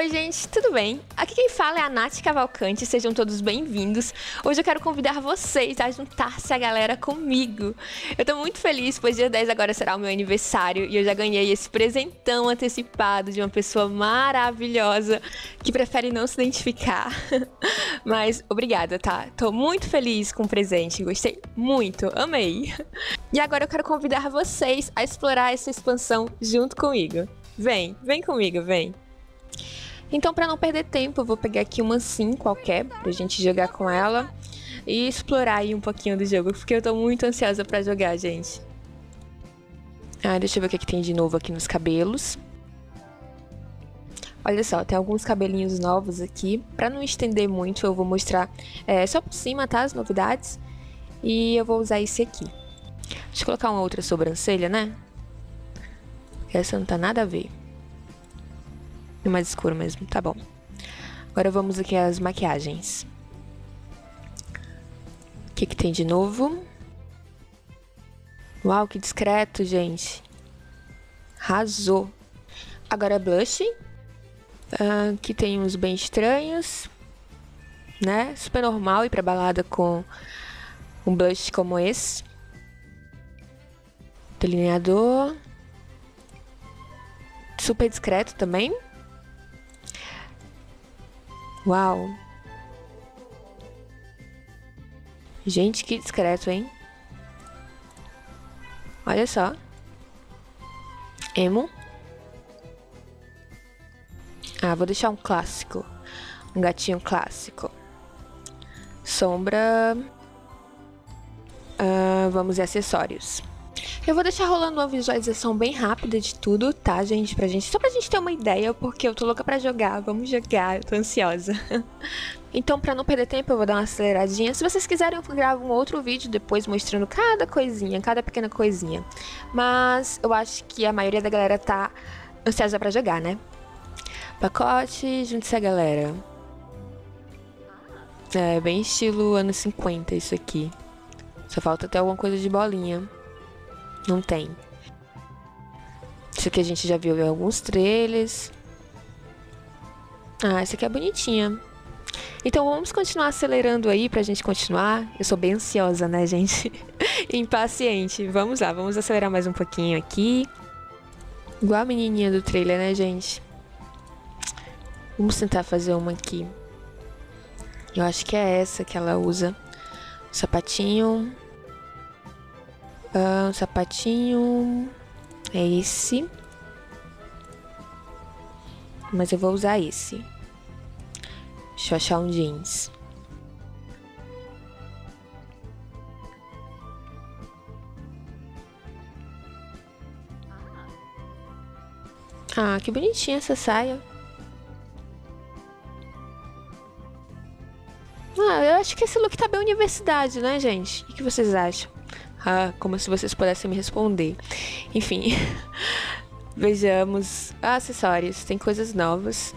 Oi gente, tudo bem? Aqui quem fala é a Nat Cavalcante, sejam todos bem-vindos. Hoje eu quero convidar vocês a juntar-se a galera comigo. Eu tô muito feliz, pois dia 10 agora será o meu aniversário e eu já ganhei esse presentão antecipado de uma pessoa maravilhosa que prefere não se identificar. Mas obrigada, tá? Tô muito feliz com o presente, gostei muito, amei. E agora eu quero convidar vocês a explorar essa expansão junto comigo. Vem, vem comigo, vem. Então, para não perder tempo, eu vou pegar aqui uma sim qualquer pra gente jogar com ela e explorar aí um pouquinho do jogo, porque eu tô muito ansiosa pra jogar, gente. Ah, deixa eu ver o que tem de novo aqui nos cabelos. Olha só, tem alguns cabelinhos novos aqui. Pra não estender muito, eu vou mostrar só por cima, tá? As novidades. E eu vou usar esse aqui. Deixa eu colocar uma outra sobrancelha, né? Essa não tá nada a ver. Mais escuro mesmo, tá bom. Agora vamos aqui às maquiagens. O que que tem de novo? Uau, que discreto, gente. Arrasou. Agora blush. Aqui tem uns bem estranhos, né? Super normal ir pra balada com um blush como esse. Delineador. Super discreto também. Uau! Gente, que discreto, hein? Olha só. Emo. Ah, vou deixar um clássico. Um gatinho clássico. Sombra. Vamos em acessórios. Eu vou deixar rolando uma visualização bem rápida de tudo, tá, gente? Só pra gente ter uma ideia, porque eu tô louca pra jogar. Vamos jogar, eu tô ansiosa. Então, pra não perder tempo, eu vou dar uma aceleradinha. Se vocês quiserem, eu gravo um outro vídeo depois mostrando cada coisinha, cada pequena coisinha. Mas eu acho que a maioria da galera tá ansiosa pra jogar, né? Pacote, junte-se a galera. É, bem estilo anos 50 isso aqui. Só falta até alguma coisa de bolinha. Não tem. Isso aqui a gente já viu em alguns trailers. Ah, essa aqui é bonitinha. Então vamos continuar acelerando aí pra gente continuar. Eu sou bem ansiosa, né, gente? Impaciente. Vamos lá, vamos acelerar mais um pouquinho aqui. Igual a menininha do trailer, né, gente? Vamos tentar fazer uma aqui. Eu acho que é essa que ela usa. O sapatinho... um sapatinho é esse, mas eu vou usar esse. Deixa eu achar um jeans. Ah, que bonitinha essa saia. Ah, eu acho que esse look tá bem universidade, né, gente? O que vocês acham? Ah, como se vocês pudessem me responder. Enfim. Vejamos. Ah, acessórios. Tem coisas novas.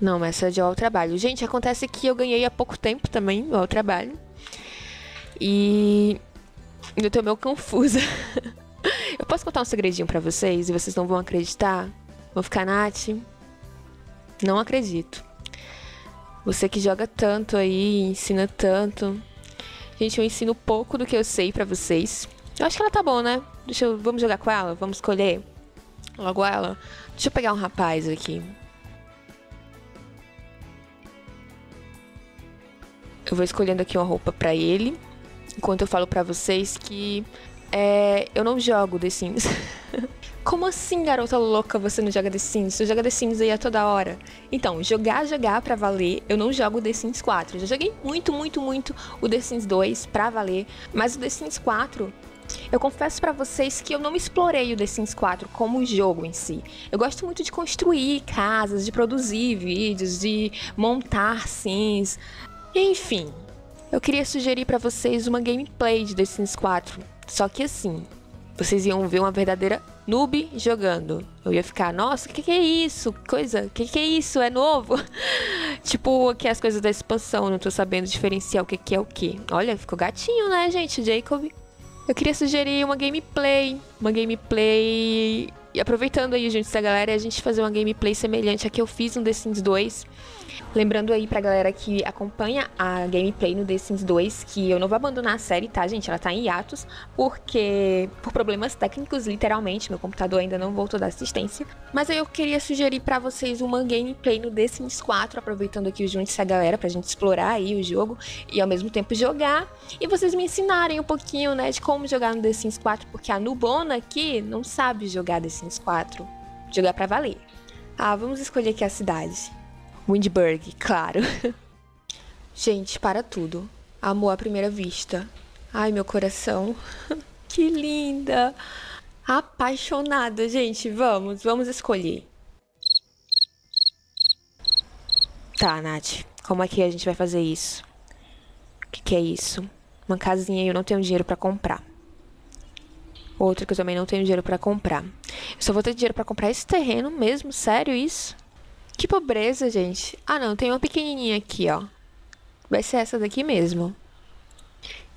Não, mas essa é de ao trabalho. Gente, acontece que eu ganhei há pouco tempo também ao trabalho. E... eu tô meio confusa. Eu posso contar um segredinho pra vocês e vocês não vão acreditar? Vão ficar, Nath? Não acredito. Você que joga tanto aí, ensina tanto. Gente, eu ensino pouco do que eu sei pra vocês. Eu acho que ela tá bom, né? Vamos jogar com ela? Vamos escolher logo ela? Deixa eu pegar um rapaz aqui. Eu vou escolhendo aqui uma roupa pra ele. Enquanto eu falo pra vocês que... eu não jogo The Sims. Como assim, garota louca, você não joga The Sims? Você joga The Sims aí a toda hora. Então, jogar pra valer, eu não jogo The Sims 4. Eu já joguei muito o The Sims 2 pra valer. Mas o The Sims 4, eu confesso pra vocês que eu não explorei o The Sims 4 como jogo em si. Eu gosto muito de construir casas, de produzir vídeos, de montar Sims. Enfim, eu queria sugerir pra vocês uma gameplay de The Sims 4. Só que assim, vocês iam ver uma verdadeira noob jogando. Eu ia ficar, nossa, que é isso? Coisa, que é isso? É novo? Tipo, aqui as coisas da expansão, não tô sabendo diferenciar o que é o que. Olha, ficou gatinho, né, gente? Jacob. Eu queria sugerir uma gameplay. Uma gameplay... E aproveitando aí, Junte-se a Galera, a gente fazer uma gameplay semelhante a que eu fiz no The Sims 2. Lembrando aí pra galera que acompanha a gameplay no The Sims 2, que eu não vou abandonar a série, tá, gente? Ela tá em hiatus, porque... por problemas técnicos, literalmente. Meu computador ainda não voltou da assistência. Mas aí eu queria sugerir pra vocês uma gameplay no The Sims 4, aproveitando aqui o Junte-se a Galera, pra gente explorar aí o jogo e ao mesmo tempo jogar. E vocês me ensinarem um pouquinho, né, de como jogar no The Sims 4, porque a nubona aqui não sabe jogar The Sims 4, jogar pra valer. Ah, vamos escolher aqui a cidade. Windberg, claro. Gente, para tudo. Amor à primeira vista. Ai, meu coração. Que linda. Apaixonada, gente. Vamos escolher. Tá, Nath. Como é que a gente vai fazer isso? O que é isso? Uma casinha e eu não tenho dinheiro pra comprar. Outra que eu também não tenho dinheiro pra comprar. Eu só vou ter dinheiro pra comprar esse terreno mesmo? Sério isso? Que pobreza, gente. Ah, não. Tem uma pequenininha aqui, ó. Vai ser essa daqui mesmo.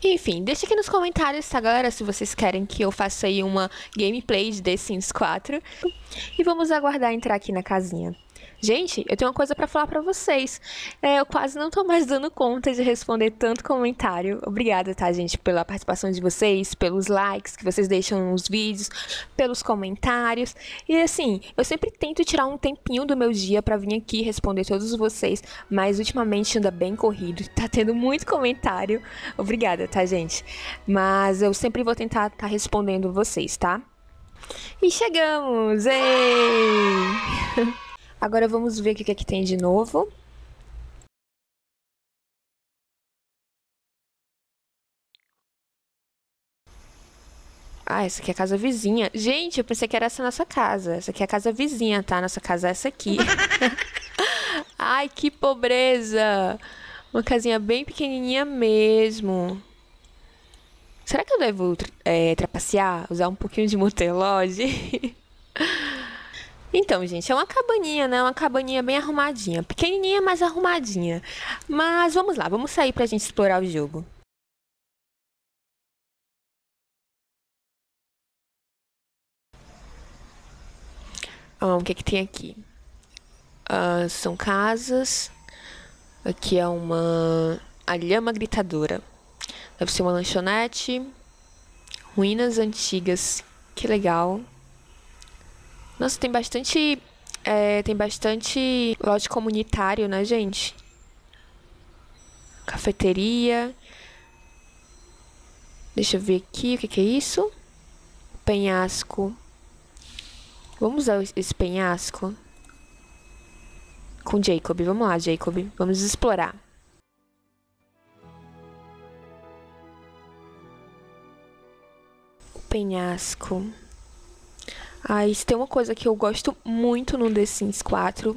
Enfim, deixa aqui nos comentários, tá, galera? Se vocês querem que eu faça aí uma gameplay de The Sims 4. E vamos aguardar entrar aqui na casinha. Gente, eu tenho uma coisa pra falar pra vocês. Eu quase não tô mais dando conta de responder tanto comentário. Obrigada, tá, gente, pela participação de vocês, pelos likes que vocês deixam nos vídeos, pelos comentários. E assim, eu sempre tento tirar um tempinho do meu dia pra vir aqui responder todos vocês, mas ultimamente anda bem corrido, tá tendo muito comentário. Obrigada, tá, gente? Mas eu sempre vou tentar tá respondendo vocês, tá? E chegamos! Ei! Agora vamos ver o que é que tem de novo. Ah, essa aqui é a casa vizinha. Gente, eu pensei que era essa nossa casa. Essa aqui é a casa vizinha, tá? Nossa casa é essa aqui. Ai, que pobreza! Uma casinha bem pequenininha mesmo. Será que eu devo trapacear? Usar um pouquinho de motelodge? Então, gente, é uma cabaninha, né? Uma cabaninha bem arrumadinha. Pequenininha, mas arrumadinha. Mas vamos lá, vamos sair pra gente explorar o jogo. O que é que tem aqui? São casas. Aqui é uma... A Lhama Gritadora. Deve ser uma lanchonete. Ruínas antigas. Que legal. Nossa, tem bastante... tem bastante lote comunitário, né, gente? Cafeteria. Deixa eu ver aqui o que é isso. Penhasco. Vamos usar esse penhasco? Com Jacob. Vamos lá, Jacob. Vamos explorar. O penhasco... Aí, se tem uma coisa que eu gosto muito no The Sims 4,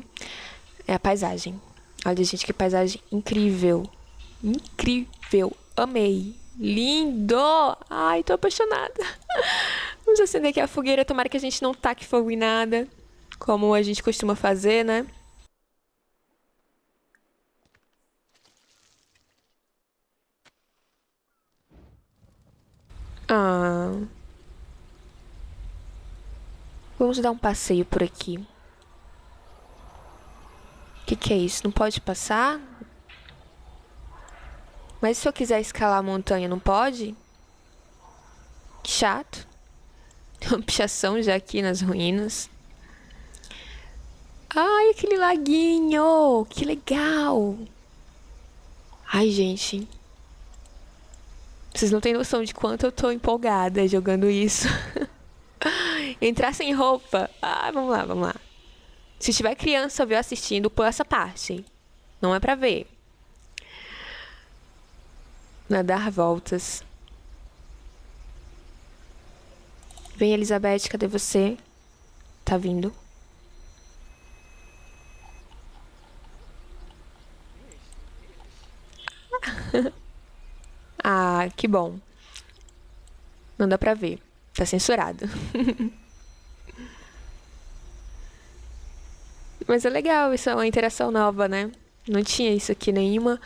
é a paisagem. Olha, gente, que paisagem incrível. Incrível. Amei. Lindo. Ai, tô apaixonada. Vamos acender aqui a fogueira. Tomara que a gente não taque fogo em nada, como a gente costuma fazer, né? Ah... Vamos dar um passeio por aqui. O que é isso? Não pode passar? Mas se eu quiser escalar a montanha, não pode? Que chato. Tem uma pichação já aqui nas ruínas. Ai, aquele laguinho! Que legal! Ai, gente. Vocês não têm noção de quanto eu tô empolgada jogando isso. Entrar sem roupa. Ah, vamos lá, vamos lá. Se tiver criança, viu, assistindo, pula essa parte. Não é pra ver. Nadar voltas. Vem, Elizabeth, cadê você? Tá vindo. Ah, que bom. Não dá pra ver. Tá censurado. Mas é legal, isso é uma interação nova, né? Não tinha isso aqui nenhuma.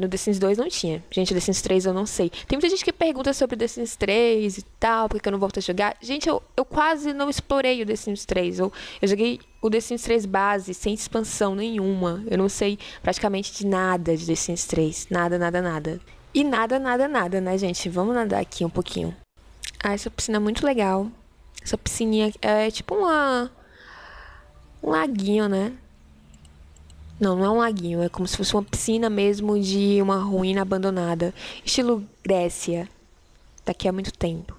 No The Sims 2 não tinha. Gente, The Sims 3 eu não sei. Tem muita gente que pergunta sobre The Sims 3 e tal, porque eu não volto a jogar. Gente, eu quase não explorei o The Sims 3. Eu joguei o The Sims 3 base, sem expansão nenhuma. Eu não sei praticamente de nada de The Sims 3. Nada, nada, nada. E nada, nada, nada, né, gente? Vamos nadar aqui um pouquinho. Ah, essa piscina é muito legal. Essa piscininha é tipo um laguinho, né? Não, não é um laguinho, é como se fosse uma piscina mesmo de uma ruína abandonada. Estilo Grécia, daqui a muito tempo.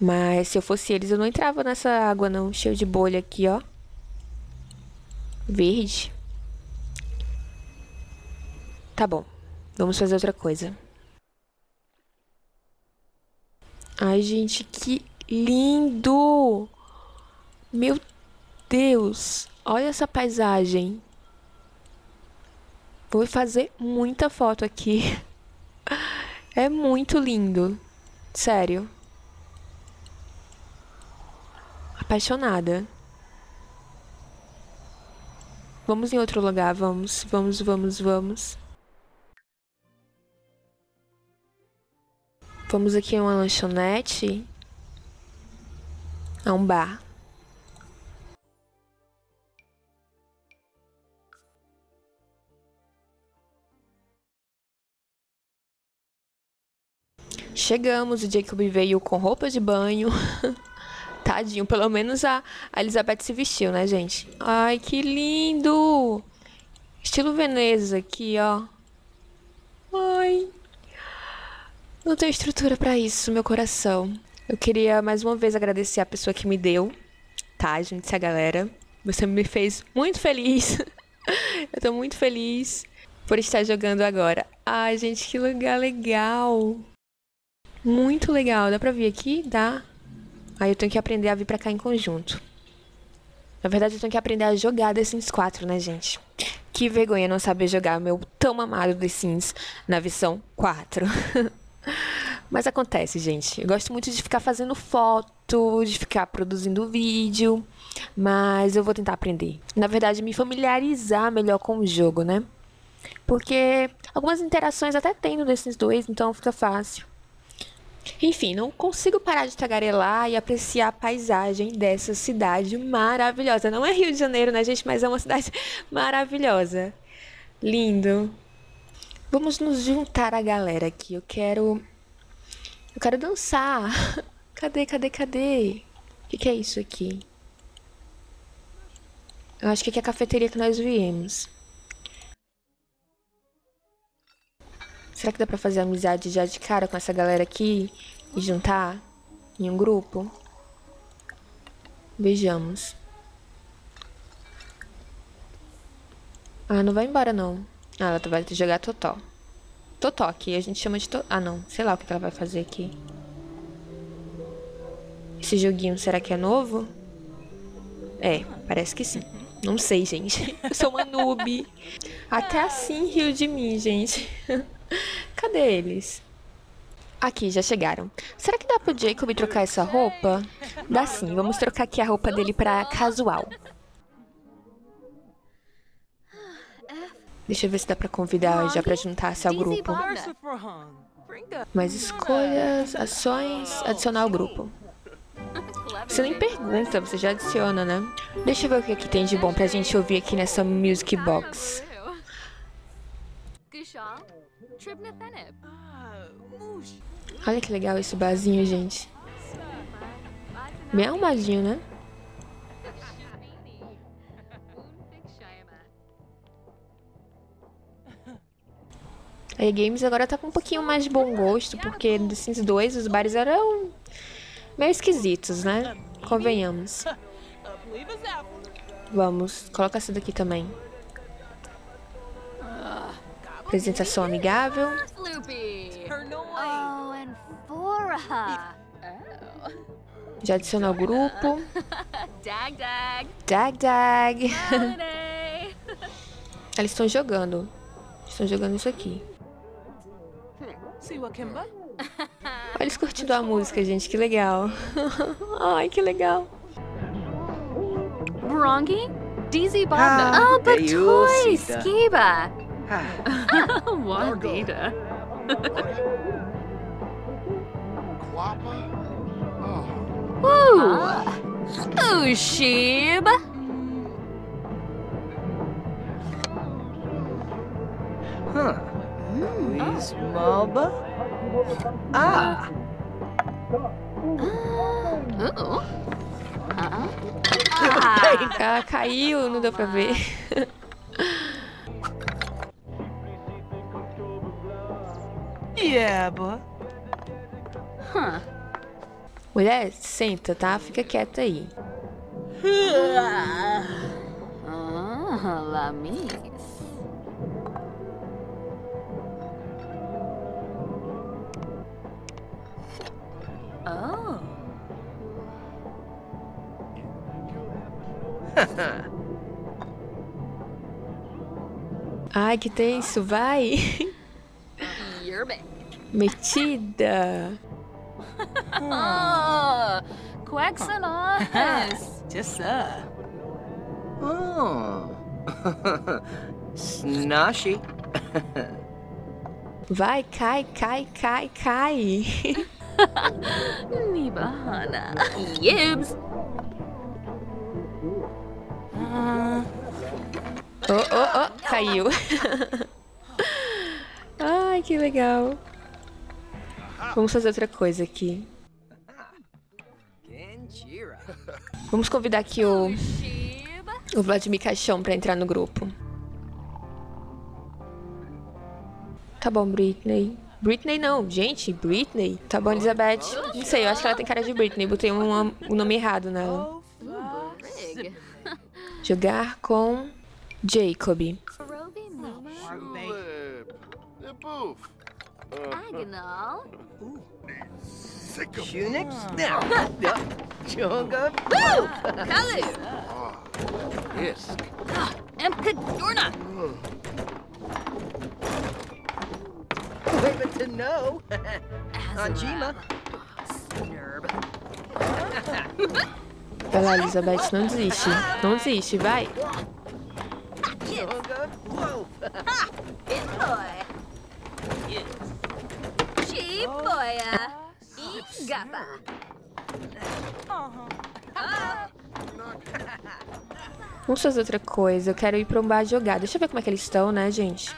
Mas se eu fosse eles, eu não entrava nessa água não, cheio de bolha aqui, ó. Verde. Tá bom, vamos fazer outra coisa. Ai, gente, que lindo! Meu Deus! Olha essa paisagem. Vou fazer muita foto aqui. É muito lindo. Sério. Apaixonada. Vamos em outro lugar, vamos. Vamos, vamos, vamos. Vamos aqui em uma lanchonete. A um bar. Chegamos, o Jacob veio com roupa de banho. Tadinho, pelo menos a Elizabeth se vestiu, né, gente? Ai, que lindo! Estilo Veneza aqui, ó. Ai. Não tenho estrutura pra isso, meu coração. Eu queria mais uma vez agradecer a pessoa que me deu, tá, Junte-se a Galera. Você me fez muito feliz. Eu tô muito feliz por estar jogando agora. Ai, gente, que lugar legal! Muito legal, dá pra vir aqui? Dá. Aí eu tenho que aprender a vir pra cá em conjunto. Na verdade eu tenho que aprender a jogar The Sims 4, né, gente? Que vergonha não saber jogar meu tão amado The Sims na versão 4. Mas acontece, gente. Eu gosto muito de ficar fazendo foto, de ficar produzindo vídeo. Mas eu vou tentar aprender. Na verdade, me familiarizar melhor com o jogo, né? Porque algumas interações até tem no The Sims 2, então fica fácil. Enfim, não consigo parar de tagarelar e apreciar a paisagem dessa cidade maravilhosa. Não é Rio de Janeiro, né, gente? Mas é uma cidade maravilhosa. Lindo. Vamos nos juntar à galera aqui. Eu quero dançar. Cadê, cadê, cadê? O que é isso aqui? Eu acho que aqui é a cafeteria que nós viemos. Será que dá pra fazer amizade já de cara com essa galera aqui? E juntar em um grupo? Vejamos. Ah, não vai embora, não. Ah, ela vai jogar totó. Totó aqui, a gente chama de totó. Ah, não. Sei lá o que ela vai fazer aqui. Esse joguinho, será que é novo? É, parece que sim. Não sei, gente. Eu sou uma noob. Até assim riu de mim, gente. Cadê eles? Aqui, já chegaram. Será que dá pro Jacob trocar essa roupa? Dá sim, vamos trocar aqui a roupa dele pra casual. Deixa eu ver se dá pra convidar já pra juntar-se ao grupo. Mais escolhas, ações, adicionar ao grupo. Você nem pergunta, você já adiciona, né? Deixa eu ver o que aqui tem de bom pra gente ouvir aqui nessa music box. Olha que legal esse barzinho, gente. Bem arrumadinho, né? A EA Games agora tá com um pouquinho mais de bom gosto, porque no The Sims 2 os bares eram meio esquisitos, né? Convenhamos. Vamos, coloca essa daqui também. Apresentação amigável. Já adicionou o grupo. Dag, dag. Eles estão jogando. Estão jogando isso aqui. Olha eles curtindo a música, gente, que legal. Ai, que legal. Brongi, Dizzy Baba. Ah, Batoy, Skiba. Wadida. Ushiba. Luiz Malba. Ah! Ah, caiu, não deu pra ver. Yeah, boa. Mulher, senta, tá? Fica quieta aí. Lamis. Ai, que tenso, vai! Metida! Quaxanautas! Tessa! Snashi! Vai, cai, cai, cai, cai! Nibahana! Yibs! Oh, oh, oh, caiu. Ai, que legal. Vamos fazer outra coisa aqui. Vamos convidar aqui o Vladimir Caixão pra entrar no grupo. Tá bom, Britney. Britney não, gente, Britney. Tá bom, Elizabeth. Não sei, eu acho que ela tem cara de Britney. Botei um nome errado nela. Jogar com Jacob. Vai lá, Elizabeth, não desiste. Não desiste, vai. Vamos fazer outra coisa. Eu quero ir pra um bar jogar. Deixa eu ver como é que eles estão, né, gente?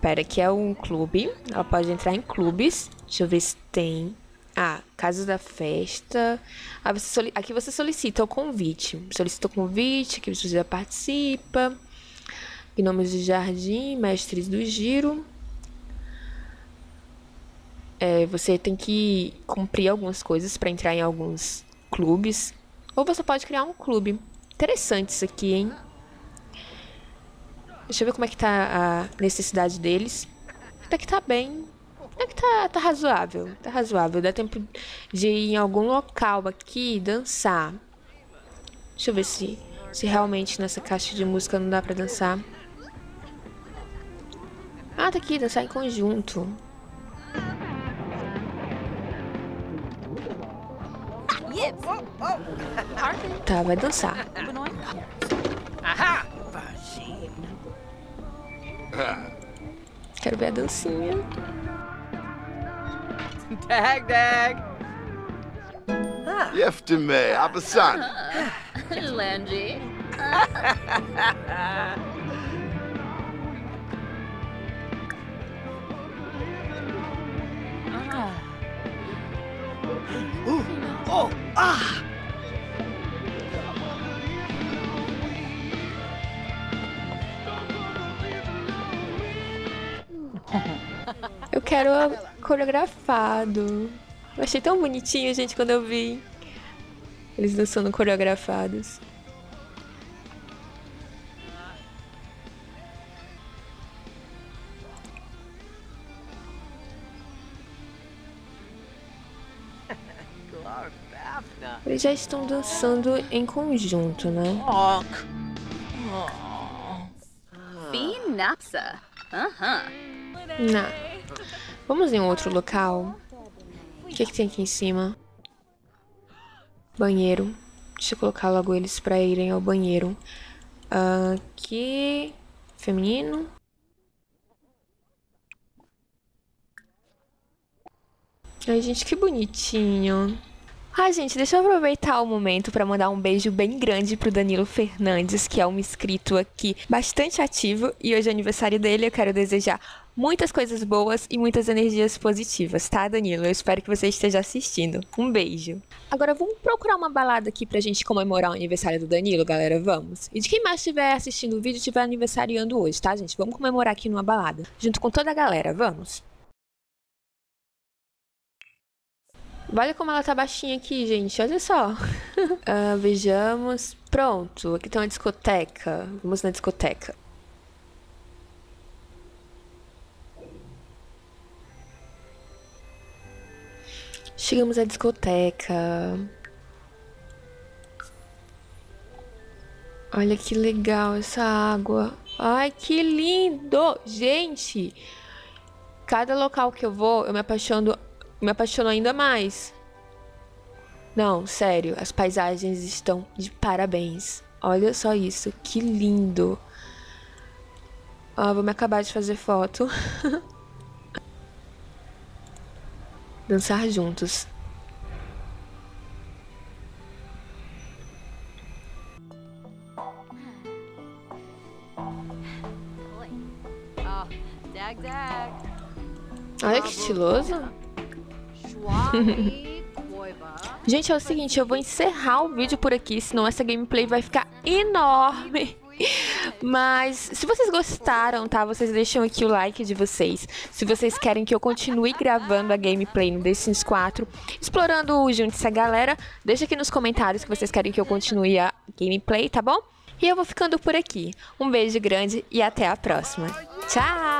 Pera, aqui é um clube. Ela pode entrar em clubes. Deixa eu ver se tem... Ah, Casa da Festa. Ah, aqui você solicita o convite. Solicita o convite, que você já participa. Gnomes de Jardim, Mestres do Giro. É, você tem que cumprir algumas coisas para entrar em alguns clubes. Ou você pode criar um clube. Interessante isso aqui, hein? Deixa eu ver como é que tá a necessidade deles. Até que tá bem. Até que tá razoável. Tá razoável. Dá tempo de ir em algum local aqui dançar. Deixa eu ver se realmente nessa caixa de música não dá pra dançar. Ah, tá aqui, dançar em conjunto. Tá, vai dançar. Quero ver a dancinha. Tag, tag. Yeftime, Abassan. Lange. Oh, ah. Eu quero coreografado. Eu achei tão bonitinho, gente, quando eu vi eles dançando coreografados. Eles já estão dançando em conjunto, né? Finapsa. Vamos em outro local. O que tem aqui em cima? Banheiro. Deixa eu colocar logo eles pra irem ao banheiro. Aqui... feminino. Ai, gente, que bonitinho. Ai, gente, deixa eu aproveitar o momento para mandar um beijo bem grande pro Danilo Fernandes, que é um inscrito aqui bastante ativo, e hoje é aniversário dele. Eu quero desejar muitas coisas boas e muitas energias positivas, tá, Danilo? Eu espero que você esteja assistindo. Um beijo. Agora vamos procurar uma balada aqui pra gente comemorar o aniversário do Danilo, galera, vamos. E de quem mais estiver assistindo o vídeo, estiver aniversariando hoje, tá, gente? Vamos comemorar aqui numa balada, junto com toda a galera, vamos. Olha como ela tá baixinha aqui, gente. Olha só. Vejamos. Pronto. Aqui tem uma discoteca. Vamos na discoteca. Chegamos à discoteca. Olha que legal essa água. Ai, que lindo! Gente, cada local que eu vou, eu me apaixono ainda mais. Não, sério, as paisagens estão de parabéns. Olha só isso, que lindo. Ó, vou me acabar de fazer foto. Dançar juntos. Olha que estiloso. Gente, é o seguinte, eu vou encerrar o vídeo por aqui, senão essa gameplay vai ficar enorme. Mas se vocês gostaram, tá? Vocês deixam aqui o like de vocês. Se vocês querem que eu continue gravando a gameplay no The Sims 4, explorando o Junte-se a Galera, deixa aqui nos comentários que vocês querem que eu continue a gameplay, tá bom? E eu vou ficando por aqui. Um beijo grande e até a próxima. Tchau!